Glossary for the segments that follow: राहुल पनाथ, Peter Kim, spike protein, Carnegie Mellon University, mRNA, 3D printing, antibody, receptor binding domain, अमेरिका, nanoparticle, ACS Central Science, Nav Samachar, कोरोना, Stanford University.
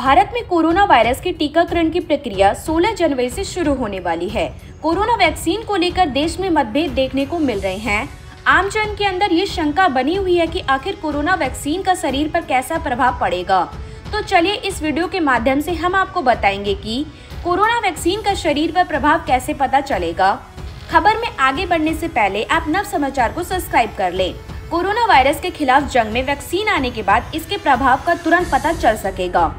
भारत में कोरोना virus के टीकाकरण की प्रक्रिया 16 जनवरी से शुरू होने वाली है। कोरोना वैक्सीन को लेकर देश में मतभेद देखने को मिल रहे हैं। आमजन के अंदर ये शंका बनी हुई है कि आखिर कोरोना वैक्सीन का शरीर पर कैसा प्रभाव पड़ेगा। तो चलिए इस वीडियो के माध्यम से हम आपको बताएंगे कि कोरोना वैक्सीन का शरीर पर प्रभाव कैसे पता चलेगा। खबर में आगे बढ़ने से पहले आप नव समाचार को सब्सक्राइब कर लें। कोरोना वायरस के खिलाफ जंग में वैक्सीन आने के बाद इसके प्रभाव का तुरंत पता चल सकेगा।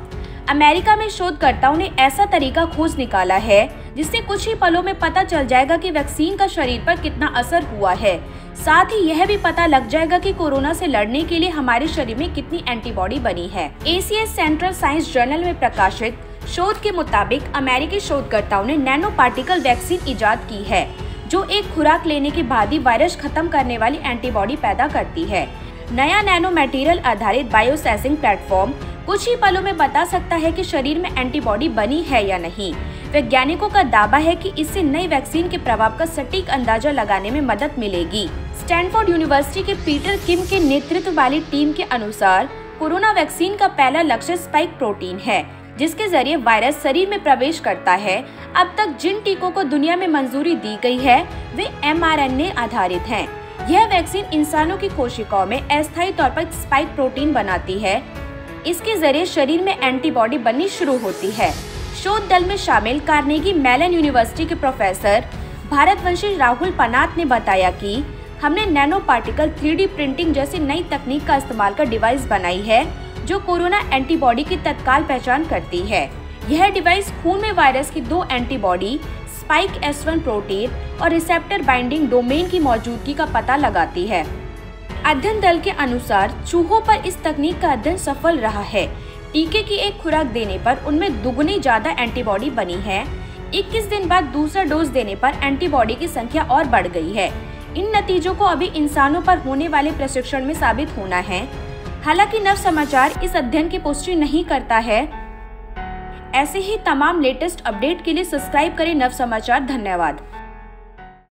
अमेरिका में शोधकर्ताओं ने ऐसा तरीका खोज निकाला है जिससे कुछ ही पलों में पता चल जाएगा कि वैक्सीन का शरीर पर कितना असर हुआ है। साथ ही यह भी पता लग जाएगा कि कोरोना से लड़ने के लिए हमारे शरीर में कितनी एंटीबॉडी बनी है। एसीएस सेंट्रल साइंस जर्नल में प्रकाशित शोध के मुताबिक अमेरिकी शोधकर्ताओं ने नैनो पार्टिकल वैक्सीन ईजाद की है, जो एक खुराक लेने के बाद ही वायरस खत्म करने वाली एंटीबॉडी पैदा करती है। नया नैनो मटेरियल आधारित बायोसेंसिंग प्लेटफॉर्म कुछ ही पलों में बता सकता है कि शरीर में एंटीबॉडी बनी है या नहीं। वैज्ञानिकों का दावा है कि इससे नई वैक्सीन के प्रभाव का सटीक अंदाजा लगाने में मदद मिलेगी। स्टैनफोर्ड यूनिवर्सिटी के पीटर किम के नेतृत्व वाली टीम के अनुसार कोरोना वैक्सीन का पहला लक्ष्य स्पाइक प्रोटीन है, जिसके जरिए वायरस शरीर में प्रवेश करता है। अब तक जिन टीकों को दुनिया में मंजूरी दी गई है वे mRNA आधारित हैं। यह वैक्सीन इंसानों की कोशिकाओं में अस्थायी तौर पर स्पाइक प्रोटीन बनाती है। इसके जरिए शरीर में एंटीबॉडी बननी शुरू होती है। शोध दल में शामिल कार्नेगी मेलन यूनिवर्सिटी के प्रोफेसर भारतवंशी राहुल पनाथ ने बताया कि हमने नैनो पार्टिकल 3D प्रिंटिंग जैसी नई तकनीक का इस्तेमाल कर डिवाइस बनाई है जो कोरोना एंटीबॉडी की तत्काल पहचान करती है। यह डिवाइस खून में वायरस की 2 एंटीबॉडी स्पाइक S1 प्रोटीन और रिसेप्टर बाइंडिंग डोमेन की मौजूदगी का पता लगाती है। अध्ययन दल के अनुसार चूहों पर इस तकनीक का अध्ययन सफल रहा है। टीके की एक खुराक देने पर उनमें दुगुनी ज्यादा एंटीबॉडी बनी है। 21 दिन बाद दूसरा डोज देने पर एंटीबॉडी की संख्या और बढ़ गई है। इन नतीजों को अभी इंसानों पर होने वाले परीक्षण में साबित होना है। हालांकि नव समाचार इस अध्ययन की पुष्टि नहीं करता है। ऐसे ही तमाम लेटेस्ट अपडेट के लिए सब्सक्राइब करें नव समाचार। धन्यवाद।